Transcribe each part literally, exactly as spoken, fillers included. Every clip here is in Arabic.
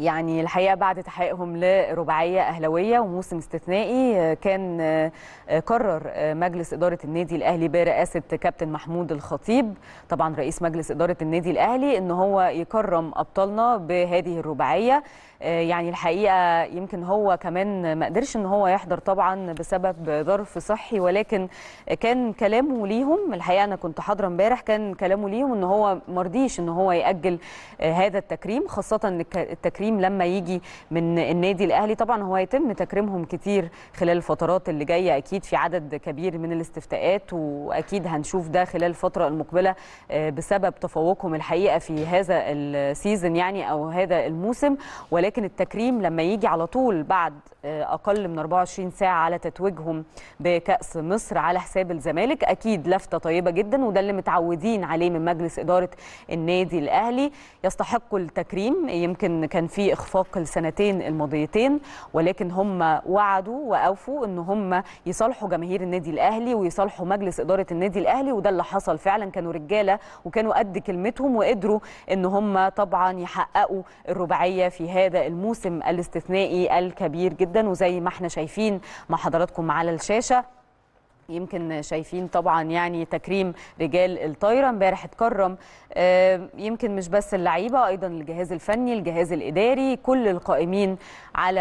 يعني الحقيقة بعد تحقيقهم لرباعية أهلاوية وموسم استثنائي كان قرر مجلس إدارة النادي الأهلي برئاسة كابتن محمود الخطيب طبعا رئيس مجلس إدارة النادي الأهلي إن هو يكرم أبطالنا بهذه الرباعية. يعني الحقيقة يمكن هو كمان ما قدرش إن هو يحضر طبعا بسبب ظرف صحي، ولكن كان كلامه ليهم الحقيقة أنا كنت حاضرة امبارح، كان كلامه ليهم إن هو مرضيش إن هو يأجل هذا التكريم، خاصة إن التكريم لما يجي من النادي الأهلي طبعا هو يتم تكريمهم كتير خلال الفترات اللي جاية أكيد في عدد كبير من الاستفتاءات، وأكيد هنشوف ده خلال الفترة المقبلة بسبب تفوقهم الحقيقة في هذا السيزن يعني أو هذا الموسم. ولكن التكريم لما يجي على طول بعد أقل من أربعة وعشرين ساعة على تتويجهم بكأس مصر على حساب الزمالك أكيد لفتة طيبة جدا، وده اللي متعودين عليه من مجلس إدارة النادي الأهلي. يستحق التكريم، يمكن كان في إخفاق السنتين الماضيتين، ولكن هم وعدوا وأوفوا إن هم يصالحوا جماهير النادي الأهلي ويصالحوا مجلس إدارة النادي الأهلي، وده اللي حصل فعلا. كانوا رجالة وكانوا قد كلمتهم وقدروا إن هم طبعا يحققوا الرباعية في هذا الموسم الاستثنائي الكبير جدا. وزي ما احنا شايفين مع حضراتكم على الشاشة يمكن شايفين طبعا يعني تكريم رجال الطايره امبارح اتكرم يمكن مش بس اللعيبه، ايضا الجهاز الفني، الجهاز الاداري، كل القائمين على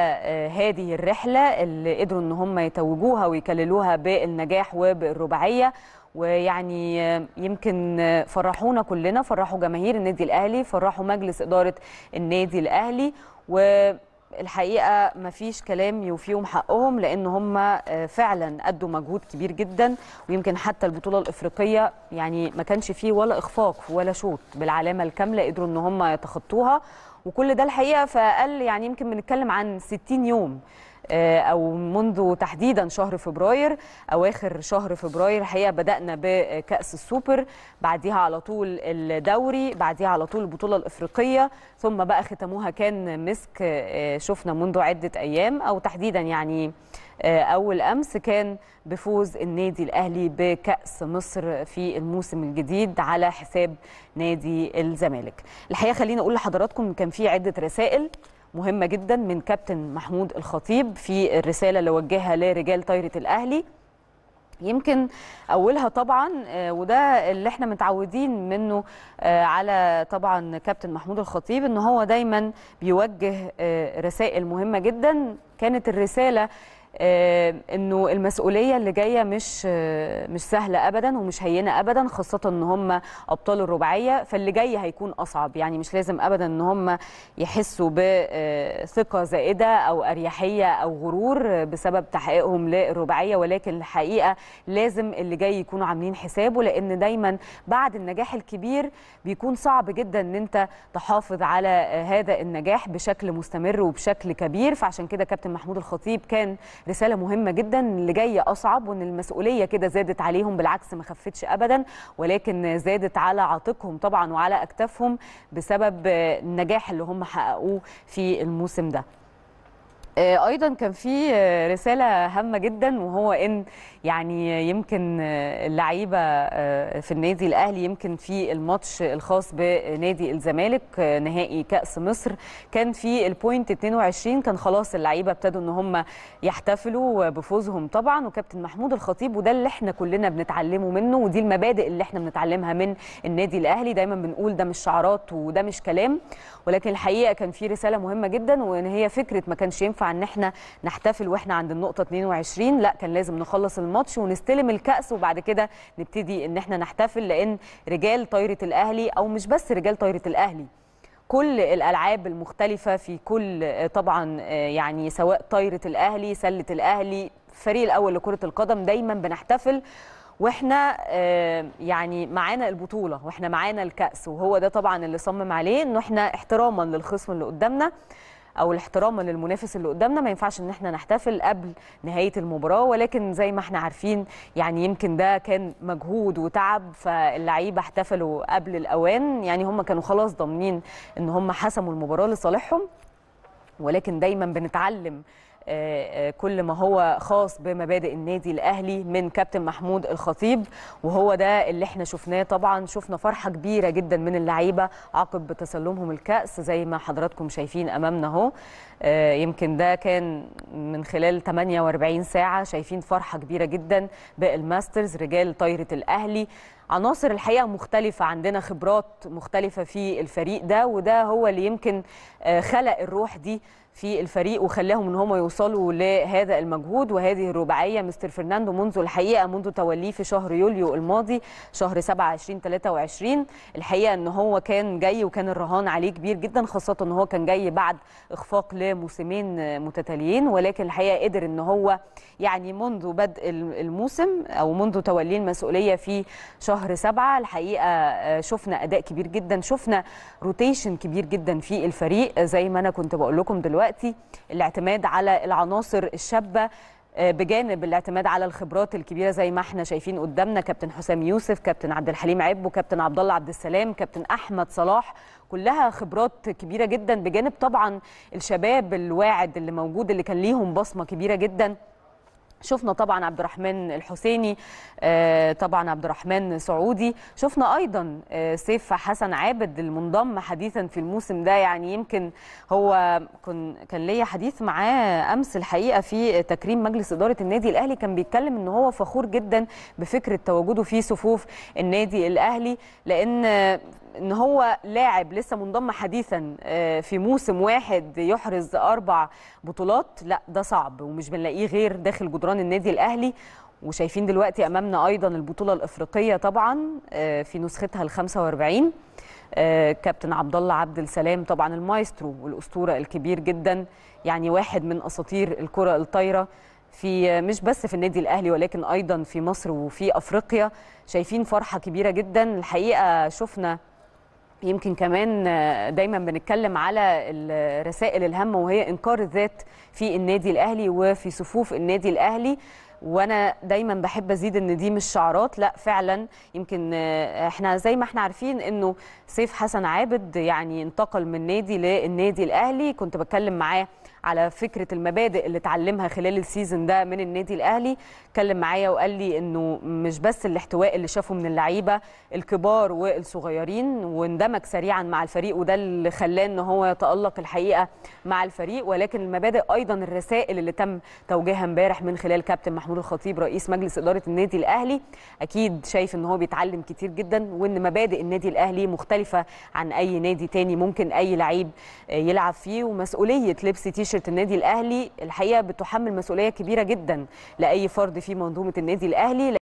هذه الرحله اللي قدروا ان هم يتوجوها ويكللوها بالنجاح وبالرباعيه. ويعني يمكن فرحونا كلنا، فرحوا جماهير النادي الاهلي، فرحوا مجلس اداره النادي الاهلي، و الحقيقة مفيش كلام يوفيهم حقهم لأن هم فعلا أدوا مجهود كبير جدا. ويمكن حتى البطولة الإفريقية يعني ما كانش فيه ولا إخفاق ولا شوط، بالعلامة الكاملة قدروا إن هم يتخطوها، وكل ده الحقيقة في أقل يعني يمكن بنتكلم عن ستين يوم أو منذ تحديدا شهر فبراير، أواخر شهر فبراير الحقيقة بدأنا بكأس السوبر، بعديها على طول الدوري، بعديها على طول البطولة الإفريقية، ثم بقى ختموها كان مسك شفنا منذ عدة أيام أو تحديدا يعني أول أمس كان بفوز النادي الأهلي بكأس مصر في الموسم الجديد على حساب نادي الزمالك. الحقيقة خليني أقول لحضراتكم كان في عدة رسائل مهمة جدا من كابتن محمود الخطيب في الرسالة اللي وجهها لرجال طايرة الأهلي. يمكن أولها طبعا وده اللي احنا متعودين منه على طبعا كابتن محمود الخطيب إن هو دايما بيوجه رسائل مهمة جدا، كانت الرسالة إنه المسؤولية اللي جاية مش مش سهلة أبدا ومش هينة أبدا، خاصة إن هم أبطال الرباعية فاللي جاي هيكون أصعب. يعني مش لازم أبدا إن هم يحسوا بثقة زائدة أو أريحية أو غرور بسبب تحقيقهم للرباعية، ولكن الحقيقة لازم اللي جاي يكونوا عاملين حسابه، لأن دايما بعد النجاح الكبير بيكون صعب جدا إن أنت تحافظ على هذا النجاح بشكل مستمر وبشكل كبير. فعشان كده كابتن محمود الخطيب كان رسالة مهمة جدا اللي جاية أصعب، وإن المسؤولية كده زادت عليهم، بالعكس ما خفتش أبدا ولكن زادت على عاتقهم طبعا وعلى أكتافهم بسبب النجاح اللي هم حققوه في الموسم ده. أيضا كان في رسالة هامة جدا، وهو إن يعني يمكن اللعيبة في النادي الأهلي يمكن في الماتش الخاص بنادي الزمالك نهائي كأس مصر كان في البوينت اتنين وعشرين كان خلاص اللعيبة ابتدوا إن هم يحتفلوا بفوزهم طبعا. وكابتن محمود الخطيب وده اللي احنا كلنا بنتعلمه منه، ودي المبادئ اللي احنا بنتعلمها من النادي الأهلي، دايما بنقول ده مش شعارات وده مش كلام، ولكن الحقيقة كان في رسالة مهمة جدا، وإن هي فكرة ما كانش ينفع ان احنا نحتفل واحنا عند النقطه اتنين وعشرين، لا كان لازم نخلص الماتش ونستلم الكأس وبعد كده نبتدي ان احنا نحتفل، لان رجال طايره الاهلي او مش بس رجال طايره الاهلي كل الالعاب المختلفه في كل طبعا يعني سواء طايره الاهلي، سله الاهلي، الفريق الاول لكره القدم، دايما بنحتفل واحنا يعني معانا البطوله واحنا معانا الكأس. وهو ده طبعا اللي صمم عليه انه احنا احتراما للخصم اللي قدامنا او الاحترام للمنافس اللي قدامنا ما ينفعش ان احنا نحتفل قبل نهايه المباراه، ولكن زي ما احنا عارفين يعني يمكن ده كان مجهود وتعب، فاللعيبه احتفلوا قبل الاوان، يعني هم كانوا خلاص ضامنين ان هم حسموا المباراه لصالحهم، ولكن دايما بنتعلم كل ما هو خاص بمبادئ النادي الأهلي من كابتن محمود الخطيب، وهو ده اللي احنا شفناه. طبعا شفنا فرحة كبيرة جدا من اللعيبة عقب تسلمهم الكأس زي ما حضراتكم شايفين أمامنا اهو. يمكن ده كان من خلال ثمانية وأربعين ساعة، شايفين فرحة كبيرة جدا بالماسترز، رجال طايرة الأهلي، عناصر الحقيقة مختلفة، عندنا خبرات مختلفة في الفريق ده، وده هو اللي يمكن خلق الروح دي في الفريق وخلاهم ان هم يوصلوا لهذا المجهود وهذه الرباعيه. مستر فرناندو منذ الحقيقه منذ توليه في شهر يوليو الماضي، شهر سبعة ألفين وثلاثة وعشرين، الحقيقه ان هو كان جاي وكان الرهان عليه كبير جدا، خاصه ان هو كان جاي بعد اخفاق لموسمين متتاليين، ولكن الحقيقه قدر ان هو يعني منذ بدء الموسم او منذ توليه المسؤوليه في شهر سبعة الحقيقه شفنا اداء كبير جدا، شفنا روتيشن كبير جدا في الفريق زي ما انا كنت بقول لكم دلوقتي. الاعتماد على العناصر الشابة بجانب الاعتماد على الخبرات الكبيرة زي ما احنا شايفين قدامنا كابتن حسام يوسف، كابتن عبد الحليم عبو، كابتن عبد الله عبد السلام، كابتن احمد صلاح، كلها خبرات كبيرة جدا، بجانب طبعا الشباب الواعد اللي موجود اللي كان ليهم بصمة كبيرة جدا. شفنا طبعا عبد الرحمن الحسيني، طبعا عبد الرحمن السعودي، شفنا ايضا سيف حسن عابد المنضم حديثا في الموسم ده، يعني يمكن هو كان ليا حديث معاه امس الحقيقه في تكريم مجلس اداره النادي الاهلي، كان بيتكلم ان هو فخور جدا بفكره تواجده في صفوف النادي الاهلي، لان ان هو لاعب لسه منضم حديثا في موسم واحد يحرز اربع بطولات، لا ده صعب ومش بنلاقيه غير داخل جدران النادي الاهلي. وشايفين دلوقتي امامنا ايضا البطوله الافريقيه طبعا في نسختها ال خمسة وأربعين، كابتن عبد الله عبد السلام طبعا المايسترو والاسطوره الكبير جدا، يعني واحد من اساطير الكره الطايره في مش بس في النادي الأهلي ولكن ايضا في مصر وفي افريقيا. شايفين فرحه كبيره جدا الحقيقه. شفنا يمكن كمان دايما بنتكلم على الرسائل الهامة وهي إنكار الذات في النادي الأهلي وفي صفوف النادي الأهلي، وانا دايما بحب ازيد ان دي مش شعارات، لا فعلا. يمكن احنا زي ما احنا عارفين انه سيف حسن عابد يعني انتقل من نادي للنادي الاهلي، كنت بتكلم معاه على فكره المبادئ اللي اتعلمها خلال السيزون ده من النادي الاهلي، اتكلم معايا وقال لي انه مش بس الاحتواء اللي شافه من اللعيبه الكبار والصغيرين، واندمج سريعا مع الفريق وده اللي خلاه ان هو يتالق الحقيقه مع الفريق، ولكن المبادئ ايضا الرسائل اللي تم توجيهها امبارح من خلال كابتن محمود الخطيب رئيس مجلس إدارة النادي الأهلي، أكيد شايف إن هو بيتعلم كتير جدا، وإن مبادئ النادي الأهلي مختلفة عن أي نادي تاني ممكن أي لعيب يلعب فيه. ومسؤولية لبس تيشيرت النادي الأهلي الحقيقة بتحمل مسؤولية كبيرة جدا لأي فرد في منظومة النادي الأهلي.